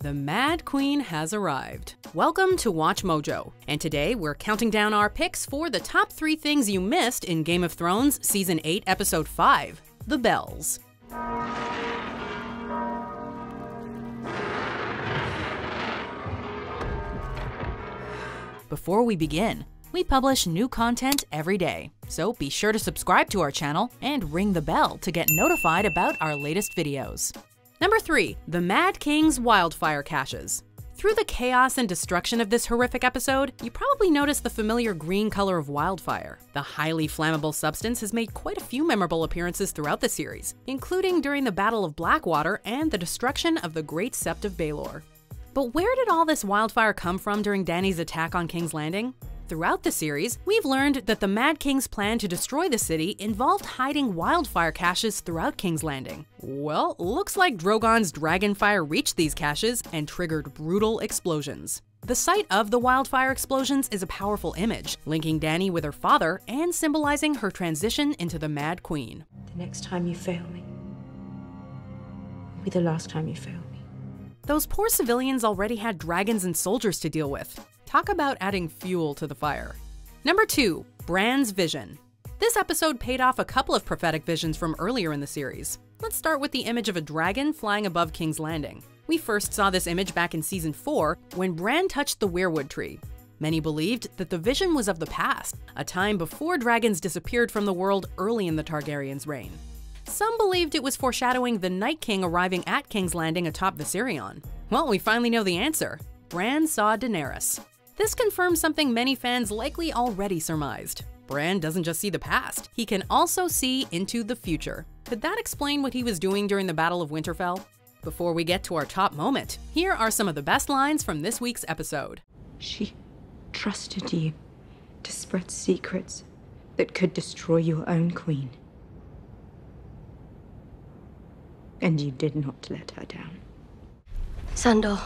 The Mad Queen has arrived. Welcome to Watch Mojo, and today we're counting down our picks for the top 3 things you missed in Game of Thrones Season 8, Episode 5, The Bells. Before we begin, we publish new content every day, so be sure to subscribe to our channel and ring the bell to get notified about our latest videos. Number 3. The Mad King's wildfire caches. Through the chaos and destruction of this horrific episode, you probably noticed the familiar green color of wildfire. The highly flammable substance has made quite a few memorable appearances throughout the series, including during the Battle of Blackwater and the destruction of the Great Sept of Baelor. But where did all this wildfire come from during Dany's attack on King's Landing? Throughout the series, we've learned that the Mad King's plan to destroy the city involved hiding wildfire caches throughout King's Landing. Well, looks like Drogon's dragonfire reached these caches and triggered brutal explosions. The sight of the wildfire explosions is a powerful image, linking Dany with her father and symbolizing her transition into the Mad Queen. The next time you fail me will be the last time you fail me. Those poor civilians already had dragons and soldiers to deal with. Talk about adding fuel to the fire. Number 2. Bran's vision. This episode paid off a couple of prophetic visions from earlier in the series. Let's start with the image of a dragon flying above King's Landing. We first saw this image back in Season 4 when Bran touched the weirwood tree. Many believed that the vision was of the past, a time before dragons disappeared from the world early in the Targaryens' reign. Some believed it was foreshadowing the Night King arriving at King's Landing atop Viserion. Well, we finally know the answer. Bran saw Daenerys. This confirms something many fans likely already surmised. Bran doesn't just see the past, he can also see into the future. Could that explain what he was doing during the Battle of Winterfell? Before we get to our top moment, here are some of the best lines from this week's episode. She trusted you to spread secrets that could destroy your own queen. And you did not let her down. Sandor.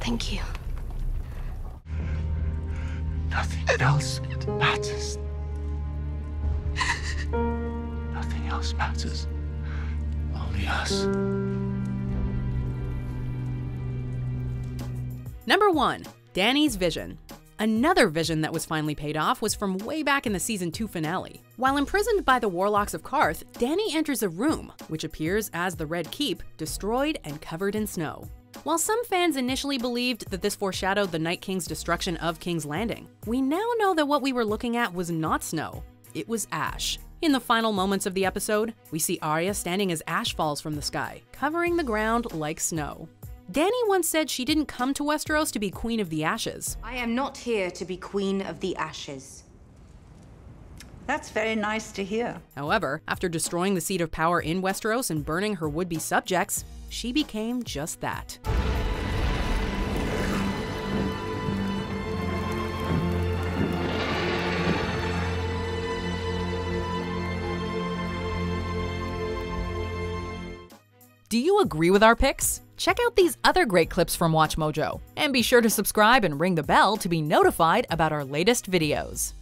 Thank you. Nothing else matters. Nothing else matters. Only us. Number 1. Dany's vision. Another vision that was finally paid off was from way back in the Season 2 finale. While imprisoned by the Warlocks of Qarth, Dany enters a room, which appears as the Red Keep, destroyed and covered in snow. While some fans initially believed that this foreshadowed the Night King's destruction of King's Landing, we now know that what we were looking at was not snow, it was ash. In the final moments of the episode, we see Arya standing as ash falls from the sky, covering the ground like snow. Dany once said she didn't come to Westeros to be Queen of the Ashes. I am not here to be Queen of the Ashes. That's very nice to hear. However, after destroying the seat of power in Westeros and burning her would-be subjects, she became just that. Do you agree with our picks? Check out these other great clips from Watch Mojo, and be sure to subscribe and ring the bell to be notified about our latest videos.